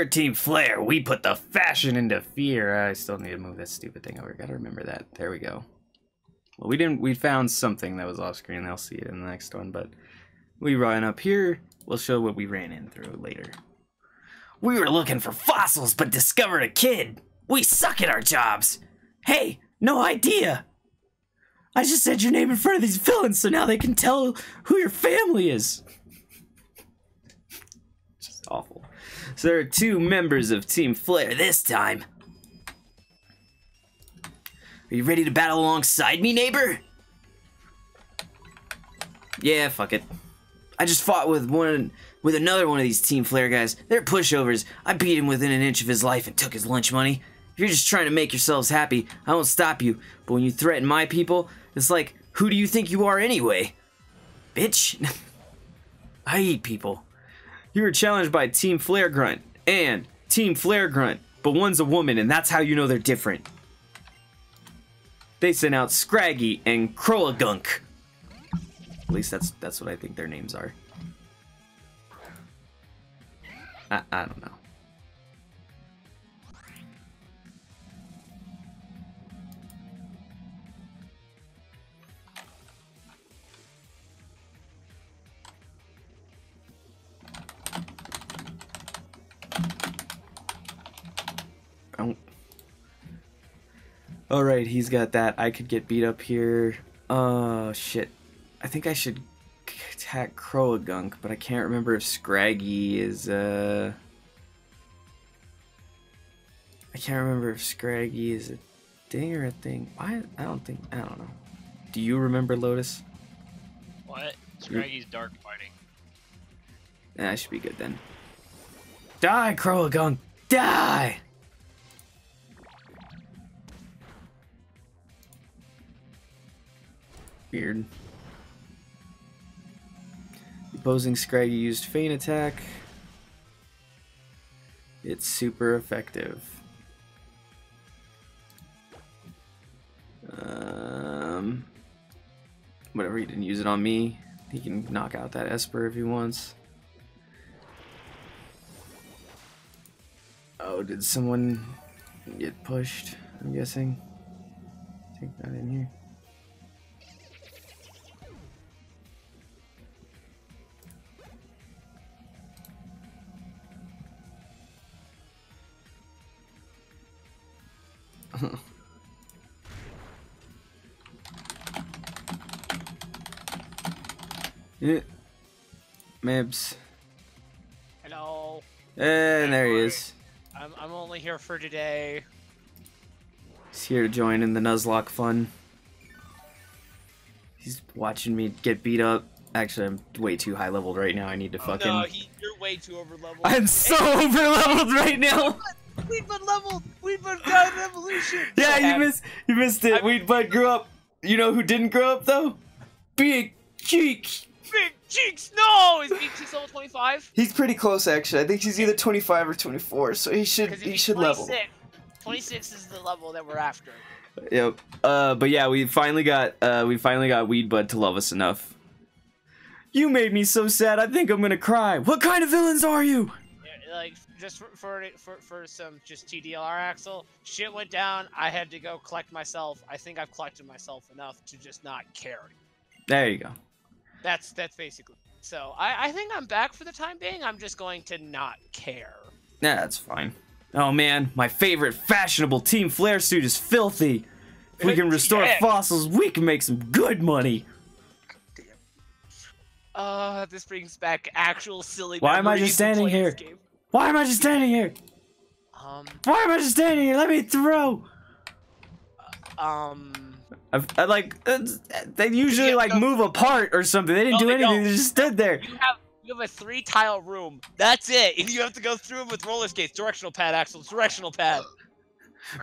We're Team Flare. We put the fashion into fear. I still need to move that stupid thing over. Gotta remember that. There we go. Well, we didn't. We found something that was off screen. I'll see it in the next one. But we ran up here. We'll show what we ran in through later. We were looking for fossils, but discovered a kid. We suck at our jobs. Hey, no idea. I just said your name in front of these villains, so now they can tell who your family is. Just awful. So there are two members of Team Flare this time. Are you ready to battle alongside me, neighbor? Yeah, fuck it. I just fought with another one of these Team Flare guys. They're pushovers. I beat him within an inch of his life and took his lunch money. If you're just trying to make yourselves happy, I won't stop you. But when you threaten my people, it's like, who do you think you are anyway? Bitch. I eat people. You were challenged by Team Flare Grunt and Team Flare Grunt, but one's a woman, and that's how you know they're different. They sent out Scraggy and Croagunk. At least that's what I think their names are. I don't know. Alright, he's got that. I could get beat up here. Oh, shit. I think I should attack Croagunk, but I can't remember if Scraggy is, I can't remember if Scraggy is a thing or a thing. Why? I don't know. Do you remember, Lotus? What? Scraggy's dark fighting. Nah, I should be good then. Die, Croagunk! Die! Weird. Opposing Scraggy used Feint Attack. It's super effective. Whatever, he didn't use it on me. He can knock out that Esper if he wants. Oh, did someone get pushed? I'm guessing. Take that in here. Yeah. Mabs. Hello. And there he is. I'm only here for today. He's here to join in the Nuzlocke fun. He's watching me get beat up. Actually, I'm way too high leveled right now. I need to fucking. No, you're way too over leveled. I'm so over leveled right now. Weedbud leveled. Weedbud got an evolution. Yeah, you missed it. Weedbud grew up. You know who didn't grow up though? Big Cheeks. Big Cheeks, no! Is Big Cheeks level 25? He's pretty close, actually. I think he's either 25 or 24, so he should level. 26 is the level that we're after. Yep. But yeah, we finally got Weedbud to love us enough. You made me so sad. I think I'm gonna cry. What kind of villains are you? Yeah, like just for some just TDLR, Axel. Shit went down. I had to go collect myself. I think I've collected myself enough to just not care. There you go. That's basically. So I think I'm back for the time being. I'm just going to not care. Nah, that's fine. Oh man, my favorite fashionable Team Flare suit is filthy. If we can restore fossils, we can make some good money. Damn. This brings back actual silly. Why am I just standing here? Why am I just standing here? Why am I just standing here? Let me throw. I like they usually like move apart or something. They didn't do anything. They just stood there. You have a 3-tile room. That's it. And you have to go through them with roller skates. Directional pad, Axel. Directional pad.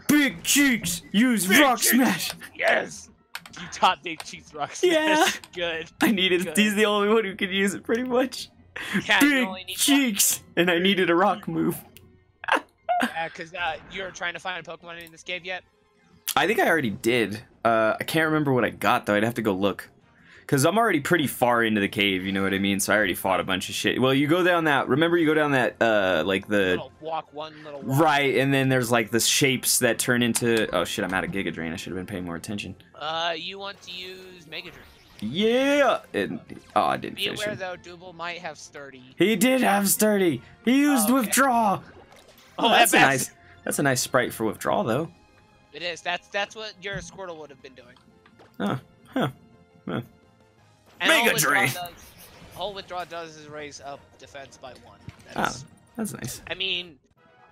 Big Cheeks. Use Rock Smash. Yes. You taught Big Cheeks Rock Smash. Yeah. Good. I needed. Good. He's the only one who could use it, pretty much. Yeah, Big Cheeks. And I needed a rock move. Yeah, because you're trying to find a Pokemon in this game yet. I think I already did. I can't remember what I got though. I'd have to go look. because I'm already pretty far into the cave, you know what I mean? So I already fought a bunch of shit. Well, you go down that, remember you go down that, like the... One little walk. Right, and then there's like the shapes that turn into... Oh shit, I'm out of Giga Drain. I should have been paying more attention. You want to use Mega Drain. Yeah! And, oh, I didn't finish it. Be aware though, Dubal might have Sturdy. He did have Sturdy! He used Withdraw! Oh, that's a nice... That's a nice sprite for Withdraw, though. It is. That's what your Squirtle would have been doing. Oh, huh. Huh. Mega Drain! All Withdraw does is raise up defense by 1. That's, oh, that's nice. I mean,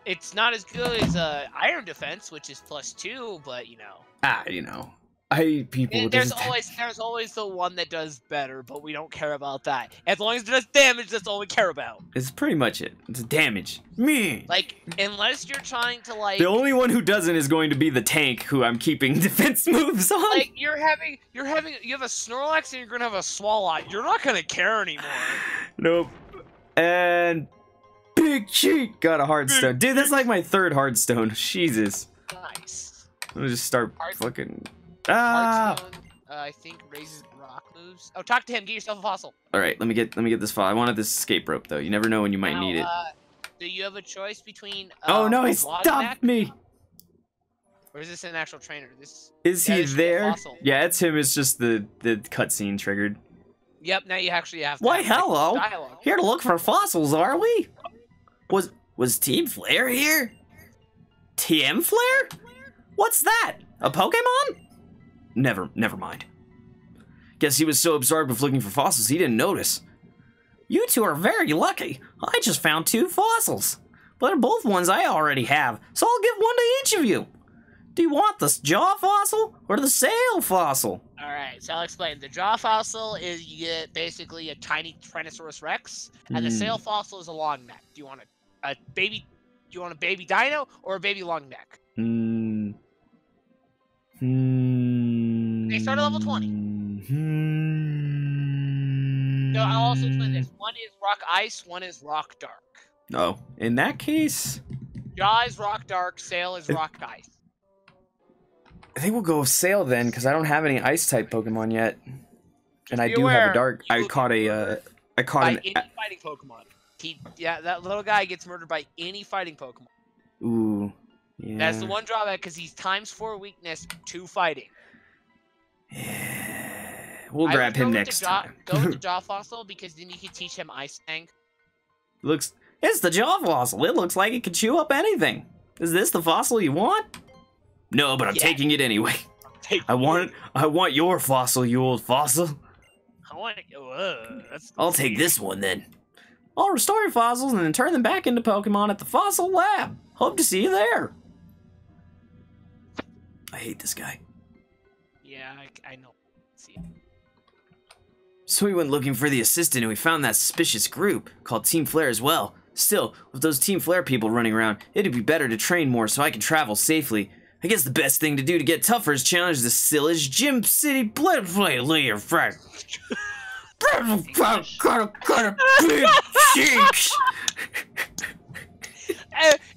it's not as good as Iron Defense, which is +2, but, you know. Ah, you know. I hate people. There's always the one that does better, but we don't care about that. As long as it does damage, that's all we care about. It's pretty much it. It's damage. Me. Like, unless you're trying to like. The only one who doesn't is going to be the tank who I'm keeping defense moves on. Like you have a Snorlax and you're gonna have a Swalot. You're not gonna care anymore. Nope. And Big Cheek got a Hearthstone. Dude, that's like my 3rd Hearthstone. Jesus. Nice. I'm gonna just start fucking. Ah! I think raises Brock moves. Oh, talk to him. Get yourself a fossil. All right, let me get this fossil. I wanted this escape rope though. You never know when you might need it. Do you have a choice between? Oh no, he stopped me. Or is this an actual trainer? This is he there? Yeah, it's him. It's just the cutscene triggered. Yep. Now you actually have. Why hello? Here to look for fossils, are we? Was Team Flare here? TM Flare? What's that? A Pokemon? Never mind. Guess he was so absorbed with looking for fossils he didn't notice. You two are very lucky. I just found 2 fossils. But they're both ones I already have, so I'll give one to each of you. Do you want the jaw fossil or the sail fossil? Alright, so I'll explain. The jaw fossil is you get basically a tiny Tyrannosaurus Rex, and the sail fossil is a long neck. Do you want a baby dino or a baby long neck? They start at level 20. No, I'll also explain this. One is rock ice, one is rock dark. No, in that case, Jaw is rock dark, Sail is rock ice. I think we'll go with Sail then, because I don't have any ice type Pokemon yet, and I do have a dark. I caught an any fighting Pokemon. Yeah, that little guy gets murdered by any fighting Pokemon. Ooh. Yeah. That's the one drawback, because he's ×4 weakness to fighting. Yeah. We'll grab him next time. Go with the Jaw Fossil, because then you can teach him Ice Fang. It's the Jaw Fossil. It looks like it could chew up anything. Is this the fossil you want? No, but I'm taking it anyway. I want your fossil, you old fossil. I want it. I'll take this one then. I'll restore your fossils and then turn them back into Pokemon at the fossil lab. Hope to see you there. I hate this guy. Yeah, I know. See. So we went looking for the assistant and we found that suspicious group called Team Flare as well. Still, with those Team Flare people running around, it'd be better to train more so I can travel safely. I guess the best thing to do to get tougher is challenge the sillish Gym City Blood Play Layer Frank. If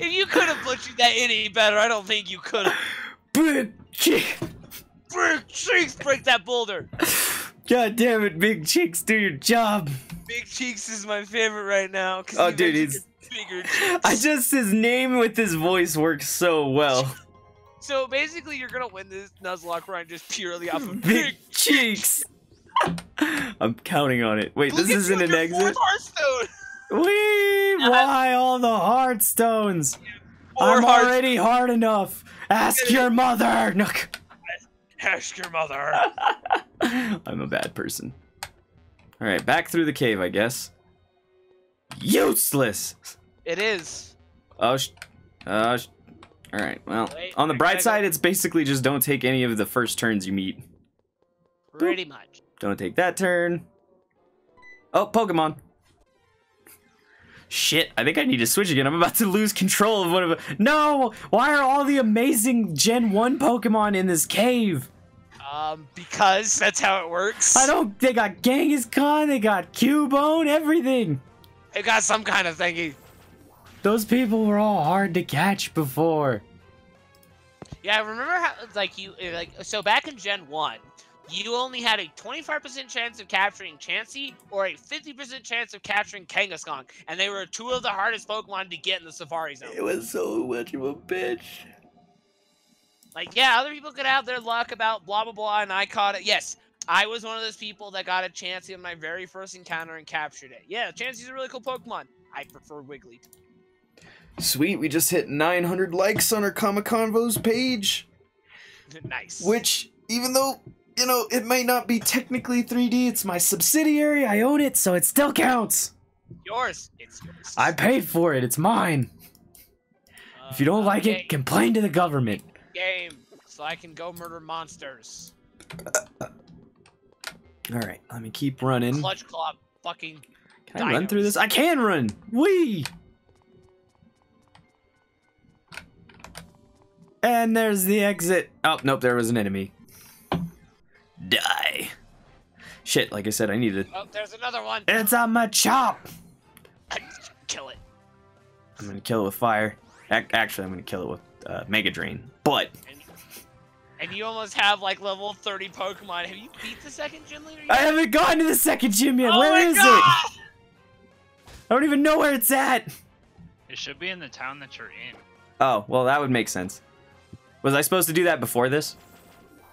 you could have butchered that any better, I don't think you could have. Big Cheeks! Big Cheeks, break that boulder! God damn it, Big Cheeks, do your job! Big Cheeks is my favorite right now. Oh, dude, he's bigger cheeks. His name with his voice works so well. So basically, you're gonna win this Nuzlocke run just purely off of Big Cheeks! I'm counting on it. Wait, this isn't an exit? Why all the Hearthstones? I'm already hard enough. Ask your mother. No. Ask your mother. I'm a bad person. All right, back through the cave, I guess. Useless. It is. All right. Well, on the bright side, it's basically just don't take any of the first turns you meet. Pretty much. Don't take that turn. Oh, Pokemon. Shit, I think I need to switch again. I'm about to lose control of one of them. No! Why are all the amazing Gen 1 Pokemon in this cave? Because that's how it works. They got Kangaskhan, they got Cubone, everything. They got some kind of thingy. Those people were all hard to catch before. Yeah, I remember how, like, so back in Gen 1, you only had a 25% chance of capturing Chansey or a 50% chance of capturing Kangaskhan, and they were two of the hardest Pokemon to get in the Safari Zone. It was so much of a bitch. Like, yeah, other people could have their luck about blah, blah, blah, and I caught it. Yes, I was one of those people that got a Chansey in my very first encounter and captured it. Yeah, Chansey's a really cool Pokemon. I prefer Wigglytuff. Sweet, we just hit 900 likes on our Comic Convo's page. Nice. Which, even though, you know, it may not be technically 3D, it's my subsidiary, I own it, so it still counts. Yours, it's yours. I paid for it, it's mine. If you don't like it, complain to the government. Game, so I can go murder monsters. Alright, let me keep running. Clutch Claw fucking Can I dinos. Run through this? I can run! Whee! And there's the exit. Oh, nope, there was an enemy. Die. Shit, like I said, I needed... Oh, there's another one. It's on my chop! Kill it. I'm gonna kill it with fire. Actually, I'm gonna kill it with Mega Drain. But... And you almost have, like, level 30 Pokemon. Have you beat the second gym leader yet? I haven't gone to the second gym yet! Oh where is it? I don't even know where it's at! It should be in the town that you're in. Oh, well, that would make sense. Was I supposed to do that before this?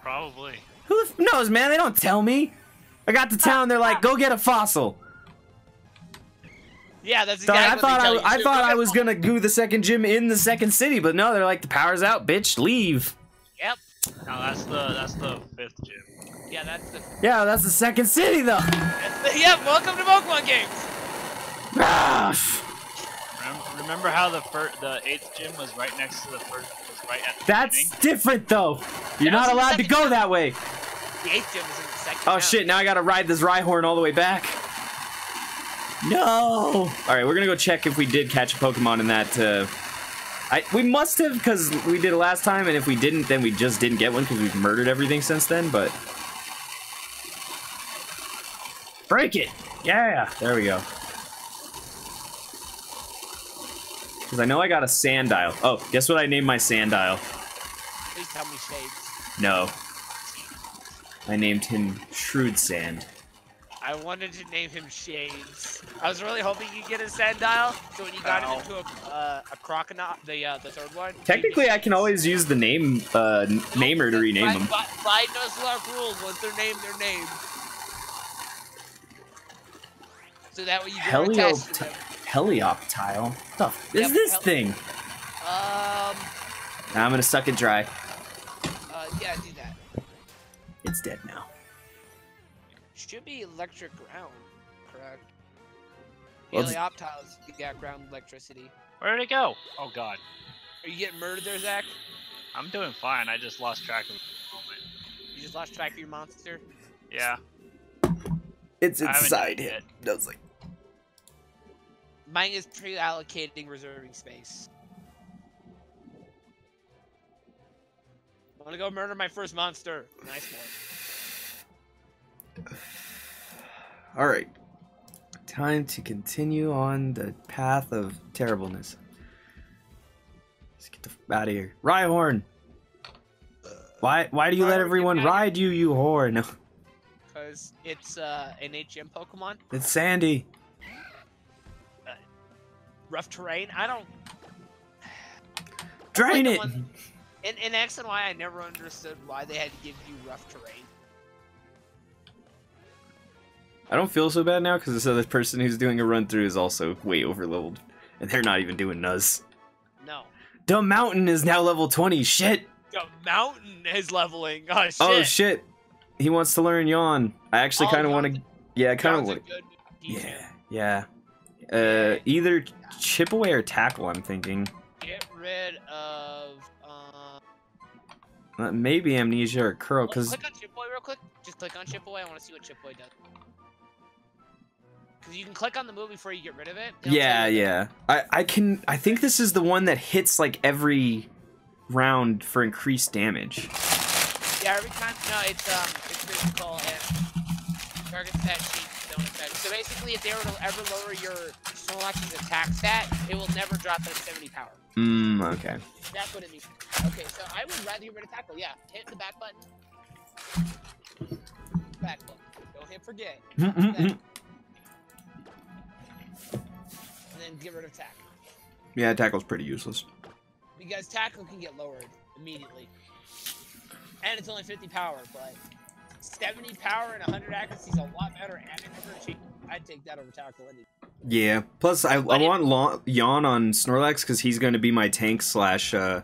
Probably. Who the f knows, man? They don't tell me. I got to town, they're like, go get a fossil. Yeah, that's exactly so I thought I was gonna do the second gym in the second city, but no, they're like, the power's out, bitch, leave. Yep. No, that's the fifth gym. Yeah, that's the second city, though. Yep, welcome to Pokemon Games. Remember how the eighth gym was right next to the first? Was right at the beginning? That's different, though. You're not allowed to go that way. The eighth gym was in the second. Oh shit! Now I gotta ride this Rhyhorn all the way back. No. All right, we're gonna go check if we did catch a Pokemon in that. We must have, because we did it last time, and if we didn't, then we just didn't get one, because we've murdered everything since then, but... Break it! Yeah! There we go. Because I know I got a Sandile. Oh, guess what I named my Sandile? Please tell me Shades. No. I named him Shrewd Sand. I wanted to name him Shades. I was really hoping you'd get a Sandile, so when you got him into a Croconaw, the third one. Technically, I can always use the name namer to rename him. By Nuzlocke rules, once they're named, they're named. So that way you can attach to them. Helioptile? What the f is this thing? Nah, I'm gonna suck it dry. Yeah, do that. It's dead now. Should be electric ground, correct? Helioptiles, yeah, ground electricity. Where did it go? Oh god. Are you getting murdered there, Zach? I'm doing fine, I just lost track of the moment. You just lost track of your monster? Yeah. It's inside him. No, it's like... Mine is pre-allocating reserving space. I'm gonna go murder my first monster. Nice one. All right, time to continue on the path of terribleness. Let's get the f out of here. Rhyhorn! Why do you let everyone ride you, you whore? No. Because it's an HM Pokemon. It's sandy. Rough terrain? I don't... Drain it! In X and Y, I never understood why they had to give you rough terrain. I don't feel so bad now because this other person who's doing a run through is also way over leveled, and they're not even doing Nuz. No. The mountain is now level 20. Shit. The mountain is leveling. Oh shit. Oh shit. He wants to learn Yawn. I actually kind of want to. Yeah, I kind of want. Yeah. Yeah. Either chip away or tackle. I'm thinking. Get rid of. Maybe amnesia or curl. Cause. Click on Chip Boy real quick. Just click on Chip Boy. I want to see what Chip Boy does. You can click on the move before you get rid of it. Yeah, yeah. I think this is the one that hits like every round for increased damage. Yeah, every time. No, it's physical and target stat sheet don't affect. So basically, if they were to ever lower your Snorlax's attack stat, it will never drop that 70 power. Okay. That's what it means. Okay, so I would rather get rid of tackle. Yeah, hit the back button. back book. Don't forget. And then get rid of tackle. Yeah, tackle's pretty useless. Because tackle can get lowered immediately. And it's only 50 power, but 70 power and 100 accuracy is a lot better, and it never changes. I'd take that over tackle. Yeah. Plus, I want Yawn on Snorlax because he's going to be my tank slash and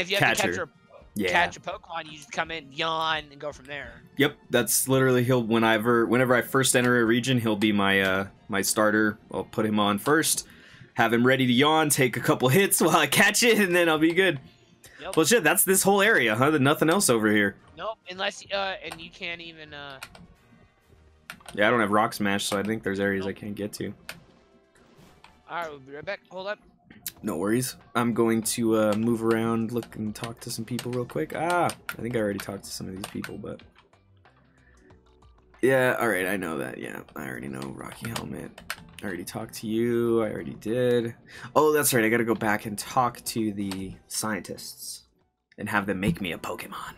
if you have catcher. To catch a Pokemon, you just come in, Yawn, and go from there. Yep. That's literally he'll whenever I first enter a region, he'll be my my starter. I'll put him on first, have him ready to Yawn, take a couple hits while I catch it, and then I'll be good. Yep. Well, shit, that's this whole area, huh? There's nothing else over here. Nope. Unless and you can't even Yeah, I don't have Rock Smash, so I think there's areas I can't get to. Alright, we'll be right back. Hold up. No worries. I'm going to move around, look, and talk to some people real quick. Ah! I think I already talked to some of these people, but... Yeah, alright, I know that, yeah. I already know Rocky Helmet. I already talked to you, I already did. Oh, that's right, I gotta go back and talk to the scientists. And have them make me a Pokemon.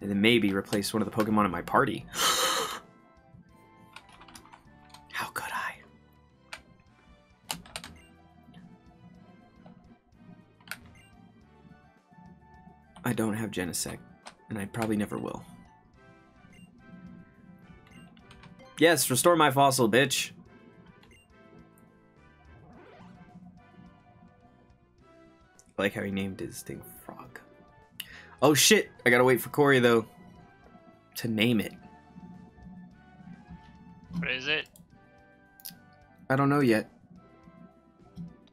And then maybe replace one of the Pokemon in my party. How could I? I don't have Genesect, and I probably never will. Yes, restore my fossil, bitch. I like how he named his thing Frog. Oh shit, I gotta wait for Corey, though, to name it. What is it? I don't know yet.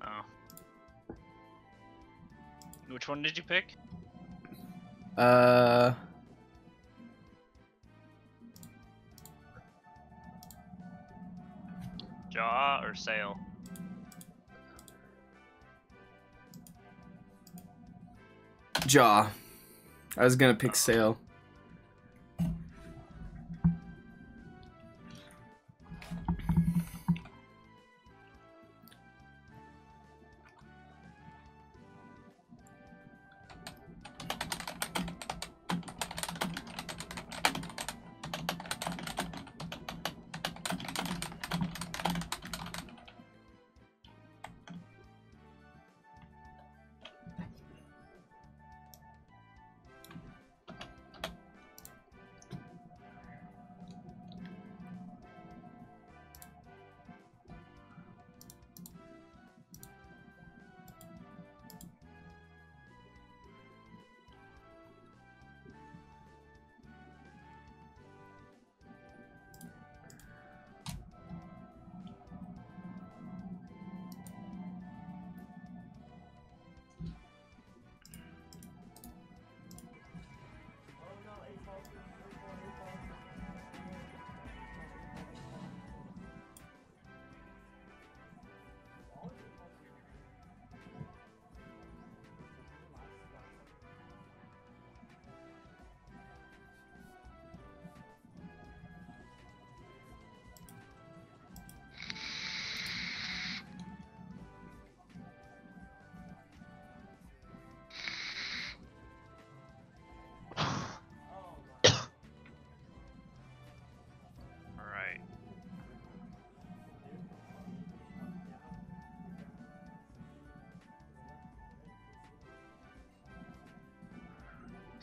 Oh. Which one did you pick? Jaw or Sail? Jaw. I was gonna pick Sail.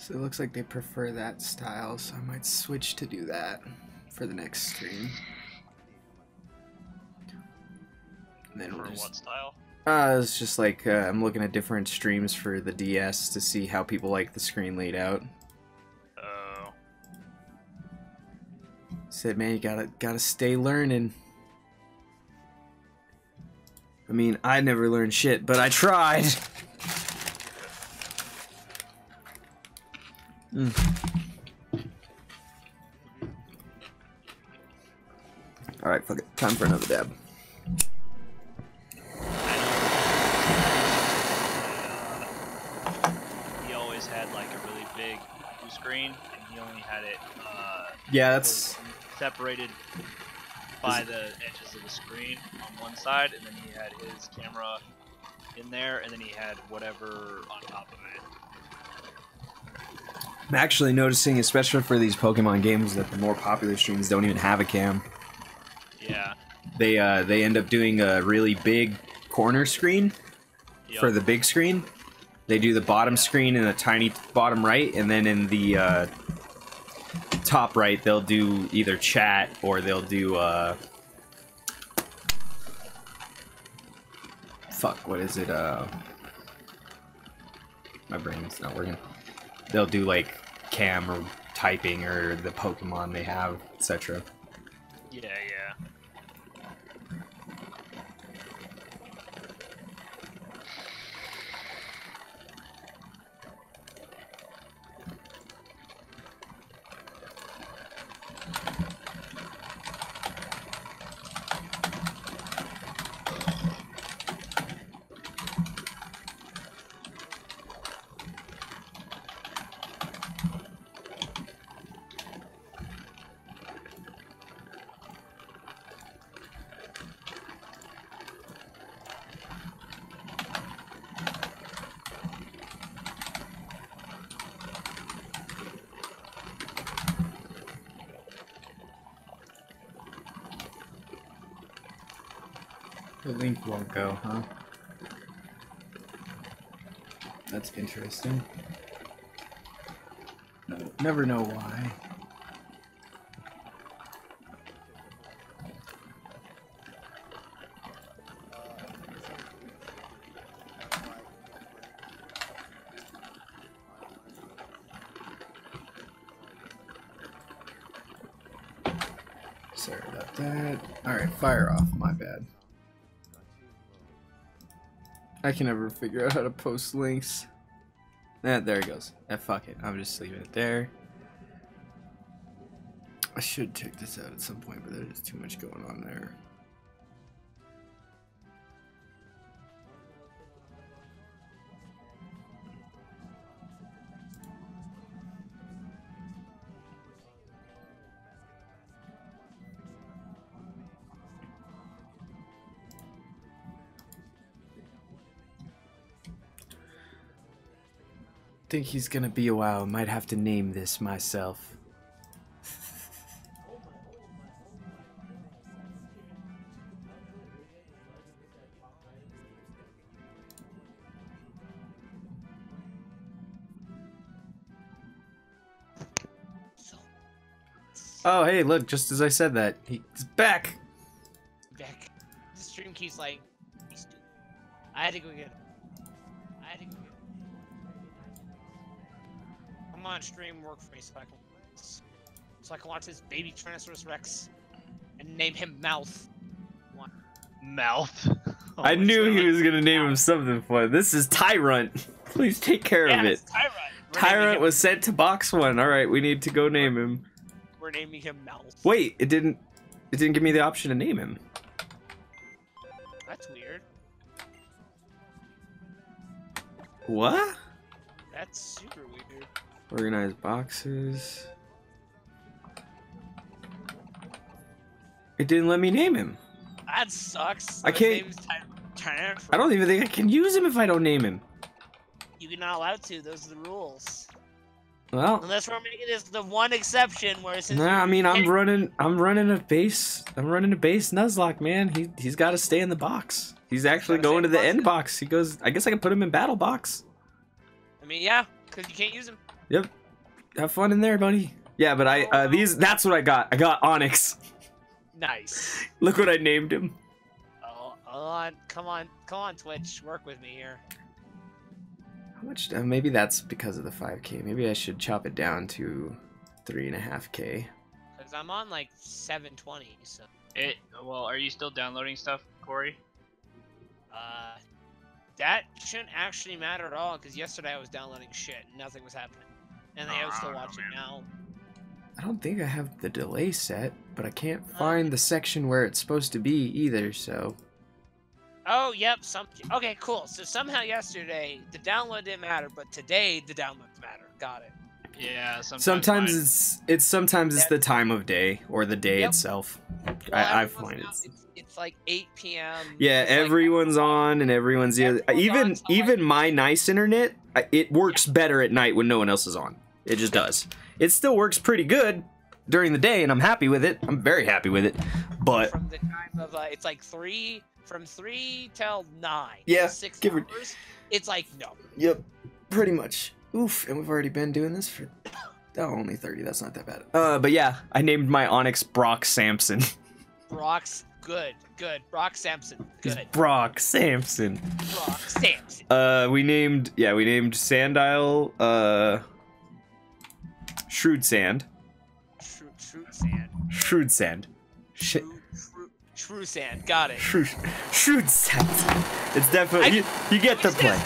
So it looks like they prefer that style, so I might switch to do that for the next stream. And then we'll just, what style? It's just like I'm looking at different streams for the DS to see how people like the screen laid out. Oh. Said, man, you gotta stay learning. I mean, I never learned shit, but I tried. Alright, fuck it. Time for another dab. He always had like a really big screen, and he only had it yeah, that's separated by the edges of the screen on one side, and then he had his camera in there, and then he had whatever on top of it. I'm actually noticing, especially for these Pokemon games, that the more popular streams don't even have a cam. Yeah. They end up doing a really big corner screen for the big screen. They do the bottom screen in a tiny bottom right, and then in the top right, they'll do either chat or they'll do... Fuck, what is it? My brain's not working. They'll do, like, cam or typing or the Pokemon they have, etc. Yeah, yeah. The link won't go, huh? That's interesting. No, never know why. Sorry about that. Alright, fire off, my bad. I can never figure out how to post links. There it goes. Fuck it. I'm just leaving it there. I should check this out at some point, but there's too much going on there. I think he's gonna be a while. Might have to name this myself. Oh, hey, look, just as I said that, he's back! Back. The stream keeps like... I had to go get him. Stream work for me so I can watch this baby Tyrannosaurus Rex and name him Mouth. Mouth. Oh, I knew he was gonna name him something fun. This is Tyrunt. Please take care of it. Tyrunt was sent to box one. All right, we need to go name him. We're naming him Mouth. Wait, it didn't give me the option to name him. That's weird. What? That's super weird. Organize boxes. It didn't let me name him. That sucks. I can't. I don't even think I can use him if I don't name him. You're not allowed to. Those are the rules. Well, unless we're making this the one exception where it's. Nah, I mean I'm running a base Nuzlocke, man. He's got to stay in the box. He's actually going to the end box. He goes. I guess I can put him in battle box. I mean, yeah, because you can't use him. Yep. Have fun in there, buddy. Yeah, but I that's what I got. I got Onyx. Nice. Look what I named him. Oh, come on, Twitch, work with me here. How much? Maybe that's because of the 5K. Maybe I should chop it down to 3.5K. Because I'm on like 720. So. Well, are you still downloading stuff, Corey? That shouldn't actually matter at all because yesterday I was downloading shit, and nothing was happening. And I was still watching now. I don't think I have the delay set, but I can't find the section where it's supposed to be either, so... Oh, yep. Okay, cool. So somehow yesterday, the download didn't matter, but today, the downloads matter. Got it. Yeah, sometimes it's the time of day, or the day itself. Well, I find it's like 8 p.m. Yeah, everyone's like, on, and everyone's... Even my nice internet, it works better at night when no one else is on. It just does. It still works pretty good during the day, and I'm happy with it. I'm very happy with it. But from the time of it's like from three till nine. Yeah, 6 hours. It's like no. Yep, pretty much. Oof, and we've already been doing this for only 30. That's not that bad. But yeah, I named my Onyx Brock Sampson. Brock's good, good. Brock Sampson, good. It's Brock Sampson. Brock Sampson. We named Sandile. Shrewd Sand. Shrewd Sand. Shit. Shrewd Sand. Got it. Shrewd Sand. It's definitely you get the play.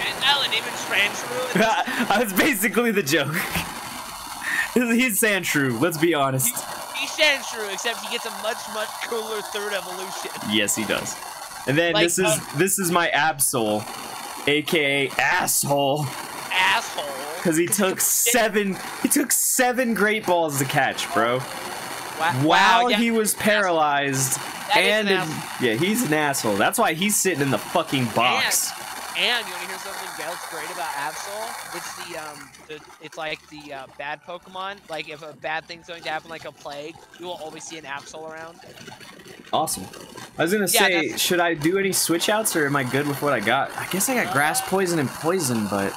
That's basically the joke. He's Sand Shrew. Let's be honest. He's Sand Shrew, except he gets a much cooler third evolution. Yes, he does. And then like, this is my Absol, aka asshole. Asshole. Because he took seven great balls to catch, bro. Wow. While he was paralyzed, and he's an asshole. That's why he's sitting in the fucking box. And you want to hear something else great about Absol? It's it's like the bad Pokemon. Like if a bad thing's going to happen, like a plague, you will always see an Absol around. Awesome. I was gonna say, should I do any switch outs, or am I good with what I got? I guess I got grass poison and poison, but.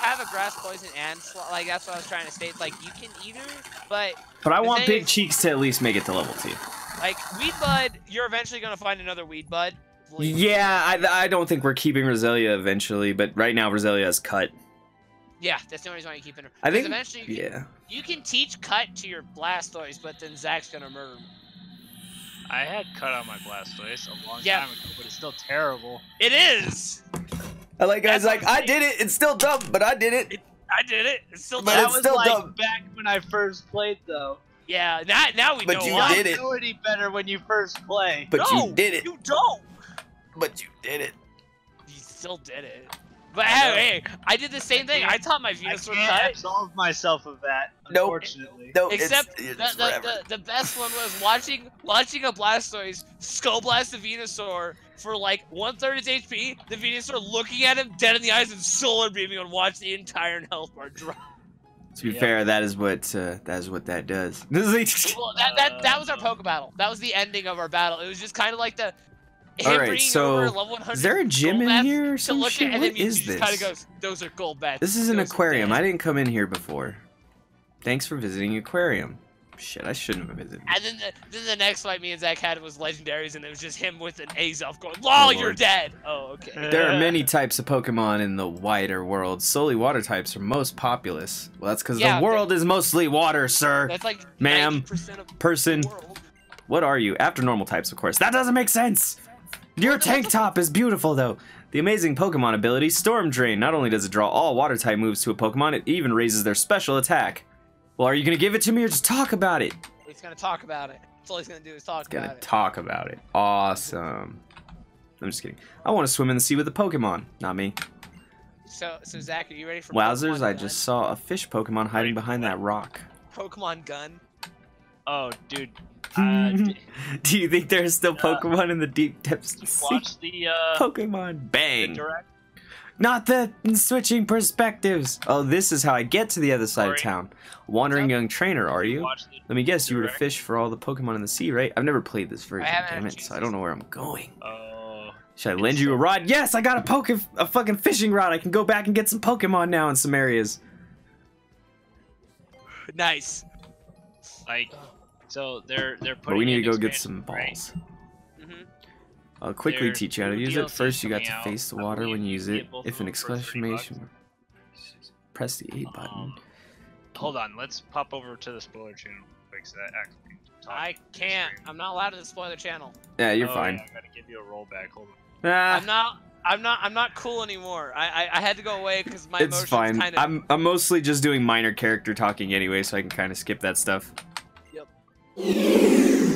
Have a grass poison and like that's what I was trying to say. It's like you can either, but I want Big Cheeks to at least make it to level 2. Like Weedbud, you're eventually gonna find another Weedbud. Yeah, I don't think we're keeping Roselia eventually, but right now Roselia is cut. Yeah, that's the only reason why you're keeping her. I think eventually you can, you can teach cut to your Blastoise, but then Zach's gonna murder him. I had cut on my Blastoise a long time ago, but it's still terrible. It is. I like guys like I did it. It's still dumb, but I did it. It's still dumb. But it's still dumb. Back when I first played, though. Yeah, now we know. But you did it. You don't do any better when you first play. But no, you did it. You don't. But you did it. You still did it. But hey, I did the same thing. I taught my Venusaur cut. I can't absolve myself of that, unfortunately. Nope. Except the best one was watching a Blastoise skull blast the Venusaur for like 1/3 of his HP. The Venusaur looking at him dead in the eyes and solar beaming, and watch the entire health bar drop. To be fair, that is what that does. Well, that was our poke battle. That was the ending of our battle. It was just kind of like the. All right, so is there a gym in here or some shit? What is this? Those are gold bats. This is an aquarium. I didn't come in here before. Thanks for visiting aquarium. Shit, I shouldn't have visited. And then the next fight me and Zach had was legendaries, and it was just him with an Azelf going, "Lol, you're dead." Oh, okay. There are many types of Pokemon in the wider world. Solely water types are most populous. Well, that's because the world is mostly water, sir. That's like, ma'am, person. What are you? After normal types, of course. That doesn't make sense. Your tank top is beautiful, though. The amazing Pokemon ability, Storm Drain. Not only does it draw all Water-type moves to a Pokemon, it even raises their special attack. Well, are you going to give it to me or just talk about it? He's going to talk about it. That's all he's going to do is talk about it. Awesome. I'm just kidding. I want to swim in the sea with a Pokemon. Not me. So Zach, are you ready for Wowzers, Pokemon I gun? Just saw a fish Pokemon hiding behind that rock. Pokemon gun? Oh, dude. Do you think there's still Pokemon in the deep depths? Watch the Pokemon bang. Not the switching perspectives. Oh, this is how I get to the other side of town. Wandering young trainer, are you? Let me guess, you were to fish for all the Pokemon in the sea, right? I've never played this version, damn it, so I don't know where I'm going. Should I lend you a rod? Yes, I got a fucking fishing rod. I can go back and get some Pokemon now in some areas. Nice. Like. So they're putting. But we need to go get some balls. Mm-hmm. I'll quickly teach you how to use it. First, you got to face the water when you use it. If an exclamation, press the A button. Hold on, let's pop over to the spoiler channel. Fix that. I can't. I'm not allowed to the spoiler channel. Yeah, you're fine. Yeah, I gotta give you a rollback. Hold on. I'm not cool anymore. I had to go away because my emotions kind of. I'm mostly just doing minor character talking anyway, so I can kind of skip that stuff. You